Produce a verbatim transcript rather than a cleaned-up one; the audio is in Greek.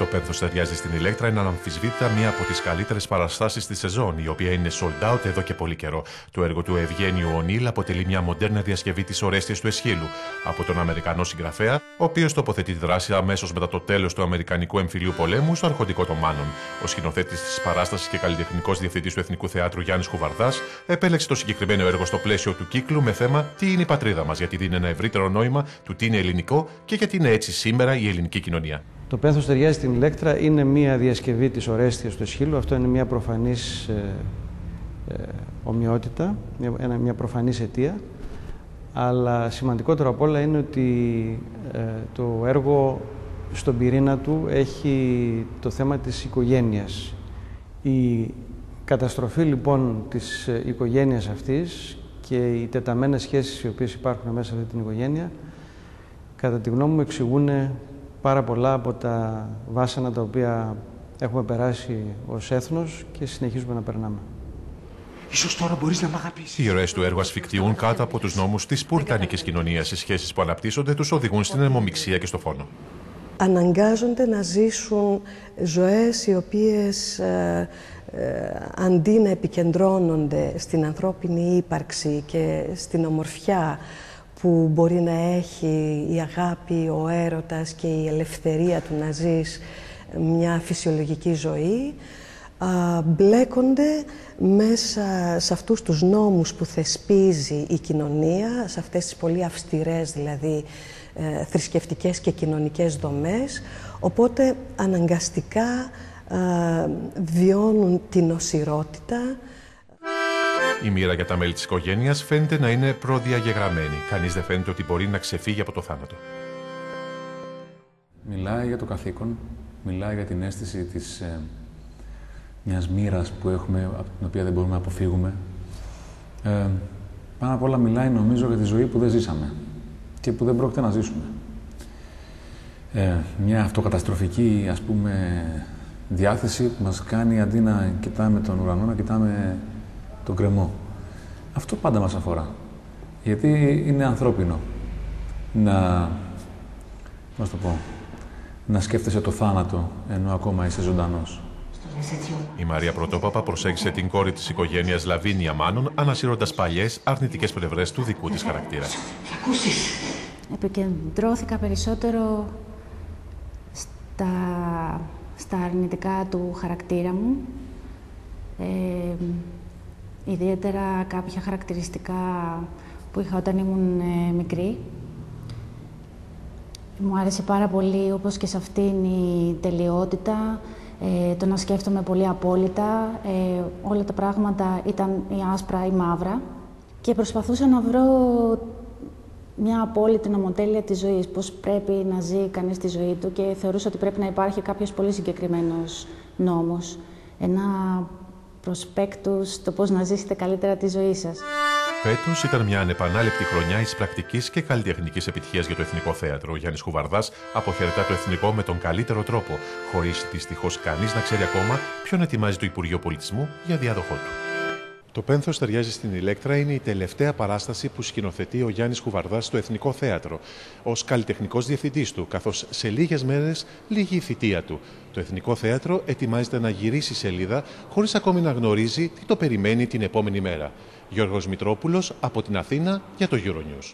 Το Πένθος ταιριάζει στην Ηλέκτρα είναι αναμφισβήτητα μία από τις καλύτερες παραστάσεις της σεζόν, η οποία είναι sold out εδώ και πολύ καιρό. Το έργο του Ευγένιου Ονίλ αποτελεί μια μοντέρνα διασκευή της Ορέστειας του Αισχύλου από τον Αμερικανό συγγραφέα, ο οποίος τοποθετεί τη δράση αμέσως μετά το τέλος του Αμερικανικού Εμφυλίου Πολέμου στο αρχοντικό των Μάνων. Ο σκηνοθέτης της παράστασης και καλλιτεχνικός διευθυντής του Εθνικού Θεάτρου Γιάννης Χουβαρδάς επέλεξε το συγκεκριμένο έργο στο πλαίσιο του κύκλου με θέμα «Τι είναι η πατρίδα μας», γιατί δίνει ένα ευρύτερο νόημα του τι είναι ελληνικό και γιατί είναι έτσι σήμερα η ελληνική κοινωνία. Το Πένθος ταιριάζει στην Ηλέκτρα είναι μία διασκευή της Ορέστειας του Αισχύλου. Αυτό είναι μία προφανής ε, ε, ομοιότητα, μια, μια προφανής αιτία. Αλλά σημαντικότερο απ' όλα είναι ότι ε, το έργο στον πυρήνα του έχει το θέμα της οικογένειας. Η καταστροφή λοιπόν της οικογένειας αυτής και οι τεταμένες σχέσεις οι οποίες υπάρχουν μέσα σε αυτή την οικογένεια, κατά τη γνώμη μου, εξηγούν πάρα πολλά από τα βάσανα τα οποία έχουμε περάσει ως έθνος και συνεχίζουμε να περνάμε. Ίσως τώρα μπορείς να μ' αγαπήσεις. Οι ροές του έργου ασφικτιούν κάτω από τους νόμους της πουρτανικής κοινωνίας. Οι σχέσεις που αναπτύσσονται τους οδηγούν στην αιμομιξία και στο φόνο. Αναγκάζονται να ζήσουν ζωές οι οποίες ε, ε, αντί να επικεντρώνονται στην ανθρώπινη ύπαρξη και στην ομορφιά που μπορεί να έχει η αγάπη, ο έρωτας και η ελευθερία του να ζεις μια φυσιολογική ζωή, α, μπλέκονται μέσα σε αυτούς τους νόμους που θεσπίζει η κοινωνία, σε αυτές τις πολύ αυστηρές δηλαδή ε, θρησκευτικές και κοινωνικές δομές, οπότε αναγκαστικά α, βιώνουν την οσιρότητα. Η μοίρα για τα μέλη της οικογένειας φαίνεται να είναι προδιαγεγραμμένη. Κανείς δεν φαίνεται ότι μπορεί να ξεφύγει από το θάνατο. Μιλάει για το καθήκον, μιλάει για την αίσθηση της ε, μιας μοίρας που έχουμε, από την οποία δεν μπορούμε να αποφύγουμε. Ε, πάνω απ' όλα μιλάει, νομίζω, για τη ζωή που δεν ζήσαμε και που δεν πρόκειται να ζήσουμε. Ε, μια αυτοκαταστροφική, ας πούμε, διάθεση που μας κάνει, αντί να κοιτάμε τον ουρανό, να κοιτάμε τον κρεμό. Αυτό πάντα μας αφορά, γιατί είναι ανθρώπινο να, πώς το πω, να σκέφτεσαι το θάνατο ενώ ακόμα είσαι ζωντανός. Η Μαρία Πρωτόπαπα προσέγγισε την κόρη της οικογένειας Λαβίνια Μάνων, ανασύροντας παλιές αρνητικές πλευρές του δικού της χαρακτήρα. Επικεντρώθηκα περισσότερο στα, στα αρνητικά του χαρακτήρα μου. Ε, Ιδιαίτερα κάποια χαρακτηριστικά που είχα όταν ήμουν ε, μικρή. Μου άρεσε πάρα πολύ, όπως και σε αυτήν, η τελειότητα, ε, το να σκέφτομαι πολύ απόλυτα. Ε, όλα τα πράγματα ήταν η άσπρα, η μαύρα. Και προσπαθούσα να βρω μια απόλυτη νομοτέλεια της ζωής, πώς πρέπει να ζει κανείς τη ζωή του, και θεωρούσα ότι πρέπει να υπάρχει κάποιος πολύ συγκεκριμένος νόμος. Ένα προσπέκτους το πώς να ζήσετε καλύτερα τη ζωή σας. Φέτος ήταν μια ανεπανάληπτη χρονιά εις πρακτικής και καλλιτεχνικής επιτυχίας για το Εθνικό Θέατρο. Ο Γιάννης Χουβαρδάς αποχαιρετά το Εθνικό με τον καλύτερο τρόπο, χωρίς δυστυχώς κανείς να ξέρει ακόμα ποιον ετοιμάζει το Υπουργείο Πολιτισμού για διάδοχό του. Το Πένθος ταιριάζει στην Ηλέκτρα είναι η τελευταία παράσταση που σκηνοθετεί ο Γιάννης Χουβαρδάς στο Εθνικό Θέατρο, ως καλλιτεχνικός διευθυντής του, καθώς σε λίγες μέρες λύγει η θητεία του. Το Εθνικό Θέατρο ετοιμάζεται να γυρίσει σελίδα, χωρίς ακόμη να γνωρίζει τι το περιμένει την επόμενη μέρα. Γιώργος Μητρόπουλος από την Αθήνα για το EuroNews.